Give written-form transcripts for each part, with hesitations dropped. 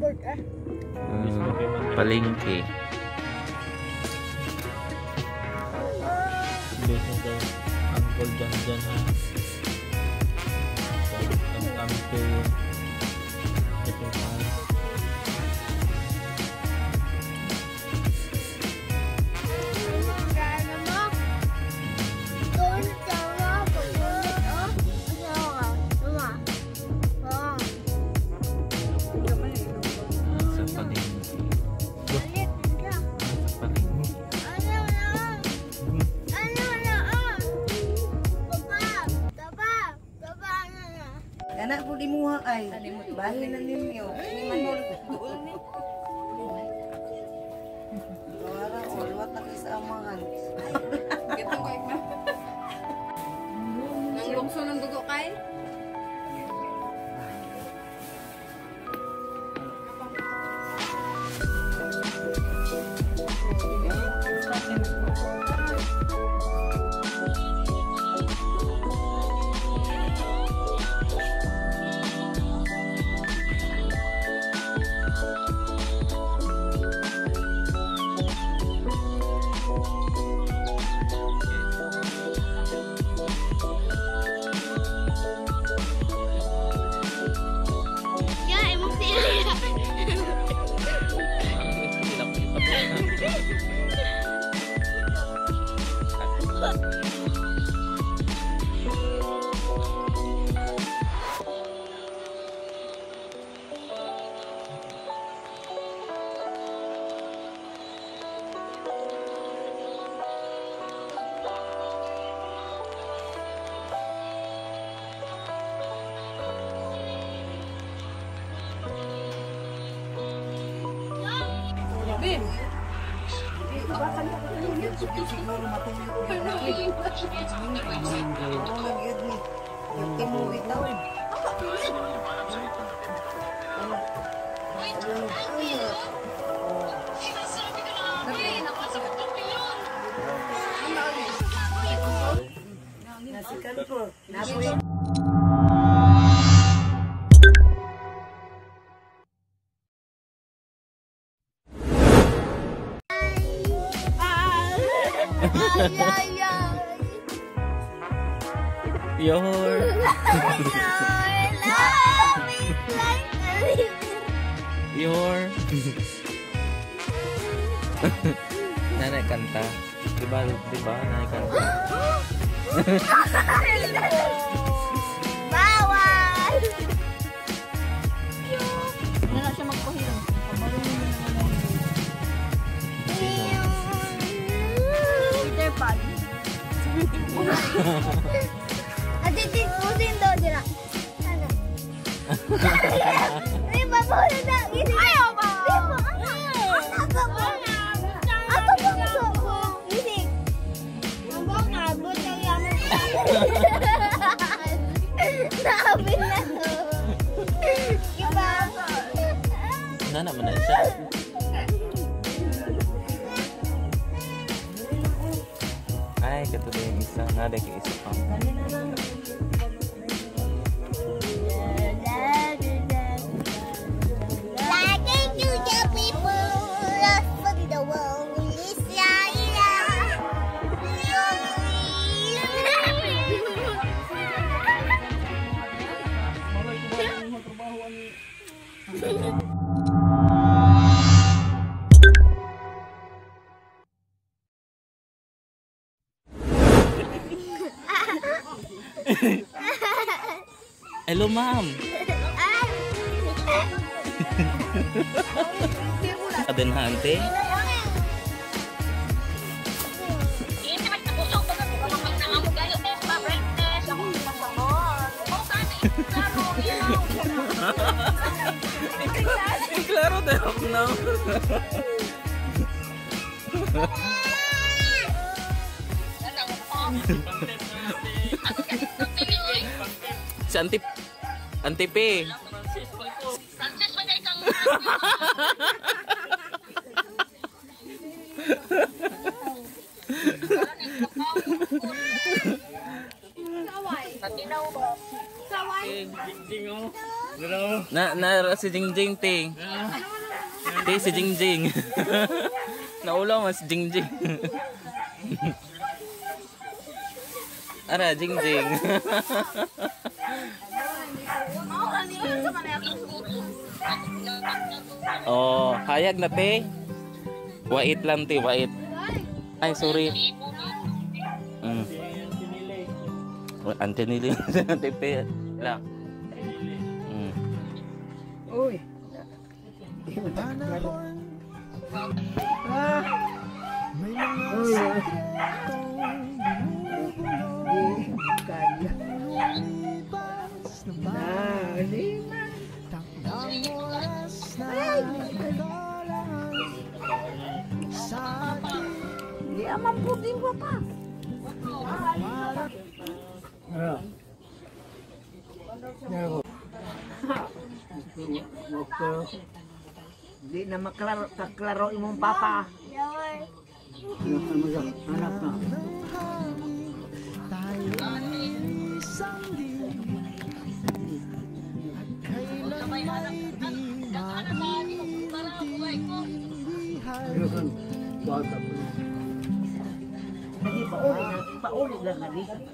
Billboard ah. Palengke. Angkol dyan ah. Ang ito pa. Anak po limuha ay bahin na ninyo. Ni Manol doon ni. Wala ko luwat na sa amahan. Ito ko ikma. Nang bukso ng dugo kay. Bin. Dito ba kami? Siguro matuloy ko yun. Yung timuwi daw. Nasikan po. Your no, love is like your nanay kanta. Diba nanay kanta? Bawal! Ano na siya magpahirap? Peter Pan. Titipusin daw dila. Ano? May babuhin na. Ayaw ba? Ano ka ba? Ato po gusto ko. Gising. Ang buong kabot ang yaman sa naabin na to. Iba? Na naman na siya. Ay, katuloy yung isa. Nada yung isa pa. Hello, ma'am. Adenhante. Claro, de no. Si Antip. Antip eh. Francis, wala kang Saway. Saway. Ding-ding oh. Na si Jingjing ting. Ting si Jingjing. Naulaw mas Jingjing. Ara Jingjing. Oh, hayag na te. Wait lang te, wait. Ay, sorry. Antinili. Antinili. Lang. Uy. Di na maklaro imong papa. Anak na. Paulit lang kami. Paulit.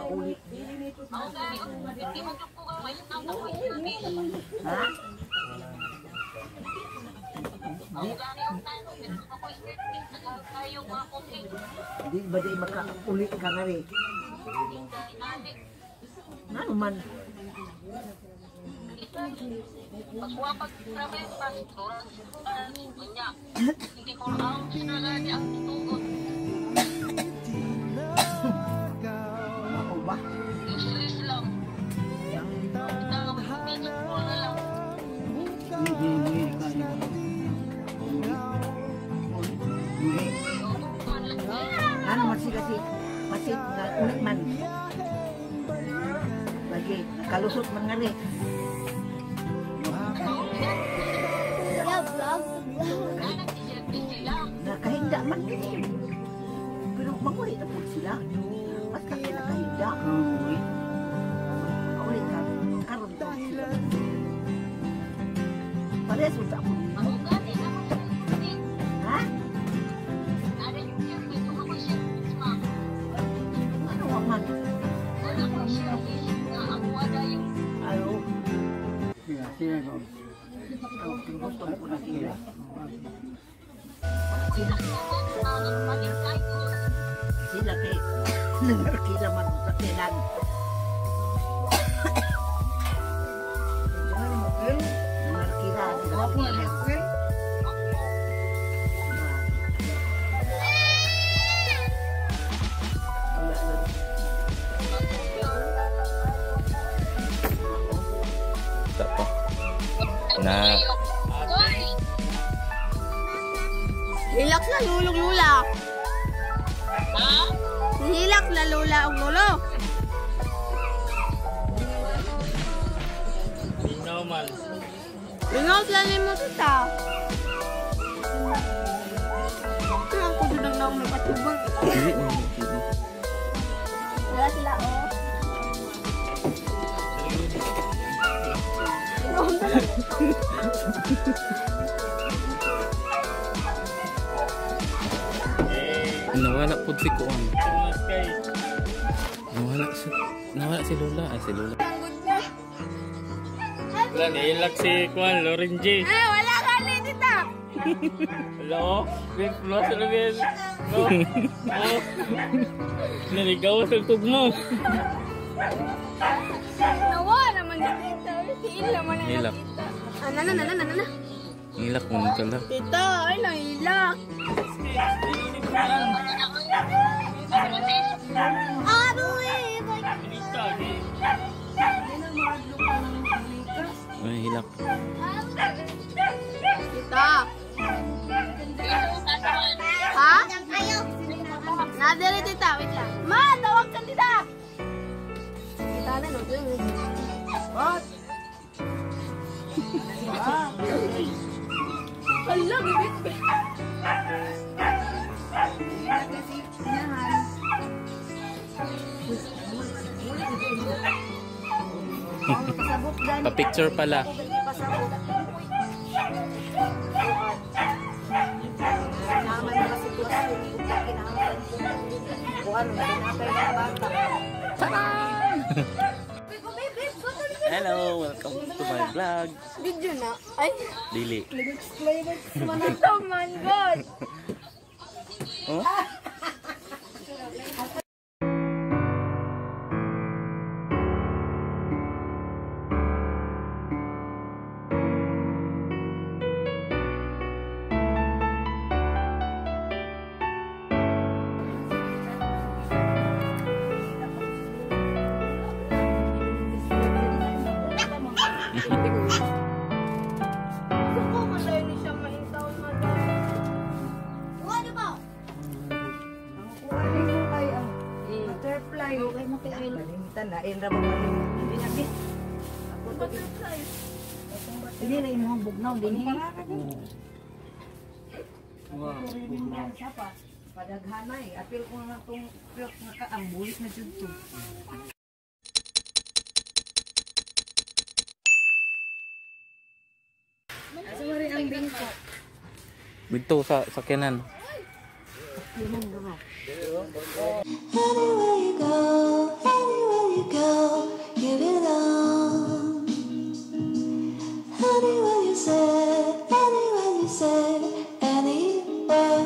Ha? Hindi ba di makaulit ka nga rin? Ano man? Pagwapag travel pastor, niya. Hindi ko alam sinala niya ang tugon. Ako ba? Usulis lang. Pinagpapit ko na lang. Ano masikasi? Masik na ulit man. Lagi, kalusot man nga rin. Nakahinda man din. Pero magulit na po sila. Mas kaya nakahinda. Maulit ka. Karoon ka sila. Pares mo sa ako. Ha? Ano ang man? Ayaw. Sila ko. Gusto ko na sila. Sila kay nagkila man sa tinan. Nagkila guwapo na ko. Tapo. Na hilak na lulong lula. Ha? Hilak na lula ang lulo. Lingaw man. Lingaw planin mo kita. Kaya ako doon ang naong nagpatubag. Wala sila o. Nawala po si Kuan. Nawala si Lola. Ay, si Lola. Wala, nilak si Kuan, Lorenji. Ah, wala ka rin dito. Wala ko. Wala sa labin. Naligaw sa tug mo. Nawala man dito. Hila man na nakita. Anana. Hilak mo nito lang. Tito, ay nahilak. Ay, hilak. Tito. Ha? Nadali tita, wait lang. Ma, tawag ka tita. Tita na, no? What? I love it. Pa-picture pala. Hello, welcome to my vlog. Did you know? Ay, dili. Explain it. Oh my God. Huh? Hindi na imong bugnaw din. Wow. Padaghanay, apil ko na tong plot na kaambulit na jud to. Sorry ang binto. Binto sa kanan. Anywhere you go, give it all. Anywhere you said, anywhere you said, anywhere.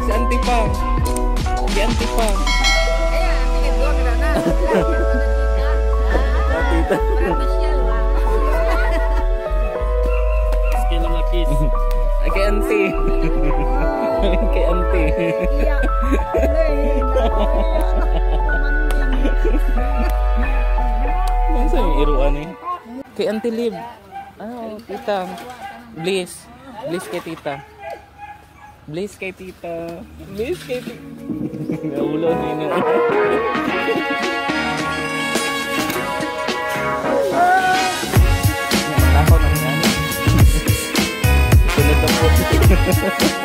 Si Auntie pa. Kaya, sige, vlog na na. Tita. Sige lang na kiss. Kay Auntie. Kay Auntie. Ano sa'yo yung iruan eh? Kay Auntie Lib. Ano, tita. Bliss. Bliss kay tita. Naulo nino. Takot na yan. Sunod na po.